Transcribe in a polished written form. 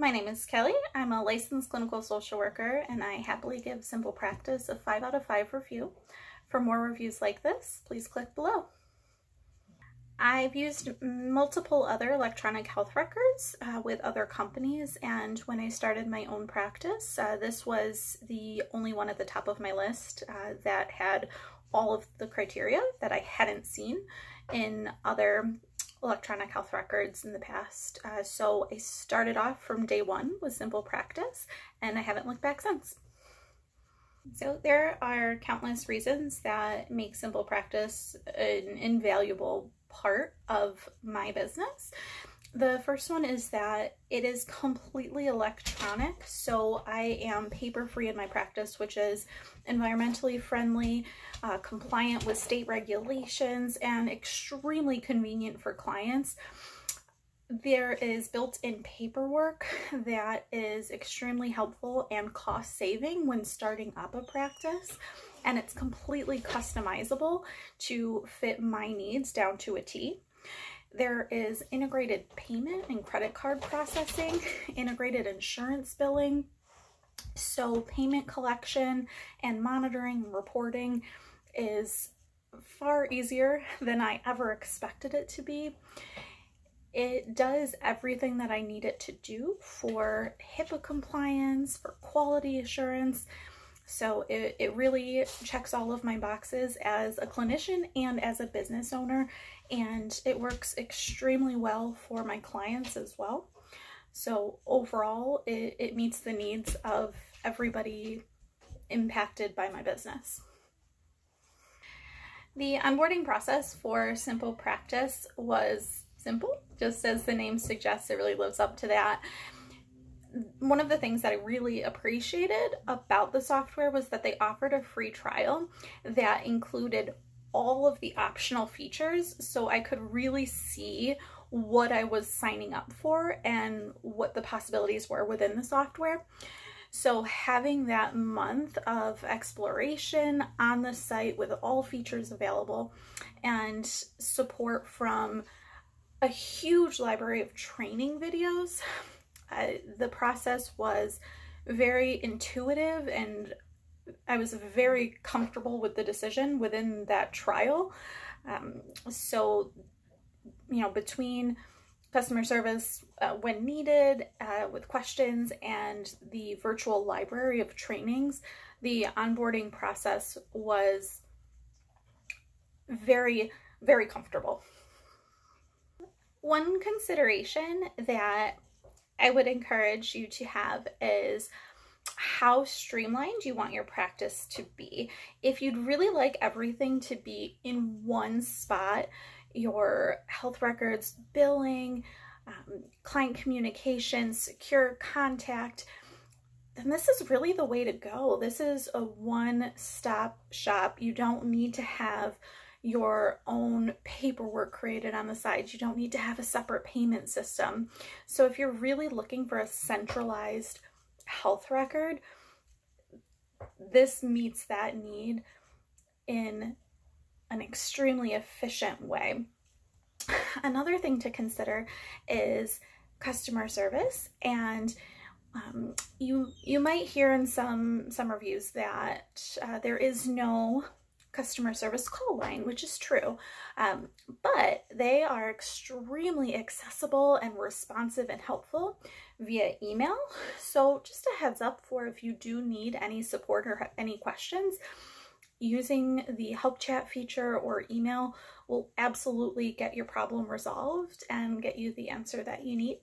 My name is Kelly. I'm a licensed clinical social worker, and I happily give SimplePractice a 5 out of 5 review. For more reviews like this, please click below. I've used multiple other electronic health records with other companies, and when I started my own practice, this was the only one at the top of my list that had all of the criteria that I hadn't seen in other electronic health records in the past. So I started off from day one with SimplePractice, and I haven't looked back since. So there are countless reasons that make SimplePractice an invaluable part of my business. The first one is that it is completely electronic, so I am paper-free in my practice, which is environmentally friendly, compliant with state regulations, and extremely convenient for clients. There is built-in paperwork that is extremely helpful and cost-saving when starting up a practice, and it's completely customizable to fit my needs down to a T. There is integrated payment and credit card processing, integrated insurance billing, so payment collection and monitoring and reporting is far easier than I ever expected it to be. It does everything that I need it to do for HIPAA compliance, for quality assurance, so it really checks all of my boxes as a clinician and as a business owner, and it works extremely well for my clients as well. So overall, it meets the needs of everybody impacted by my business. The onboarding process for SimplePractice was simple, just as the name suggests. It really lives up to that. One of the things that I really appreciated about the software was that they offered a free trial that included all of the optional features, so I could really see what I was signing up for and what the possibilities were within the software. So having that month of exploration on the site with all features available and support from a huge library of training videos, the process was very intuitive, and I was very comfortable with the decision within that trial. So, you know, between customer service when needed with questions and the virtual library of trainings, the onboarding process was very, very comfortable. One consideration that I would encourage you to have is how streamlined you want your practice to be. If you'd really like everything to be in one spot, your health records, billing, client communication, secure contact, then this is really the way to go. This is a one-stop shop. You don't need to have your own paperwork created on the side. You don't need to have a separate payment system. So if you're really looking for a centralized health record, this meets that need in an extremely efficient way. Another thing to consider is customer service, and you might hear in some reviews that there is no customer service call line, which is true, but they are extremely accessible and responsive and helpful via email. So just a heads up for if you do need any support or have any questions, using the help chat feature or email will absolutely get your problem resolved and get you the answer that you need.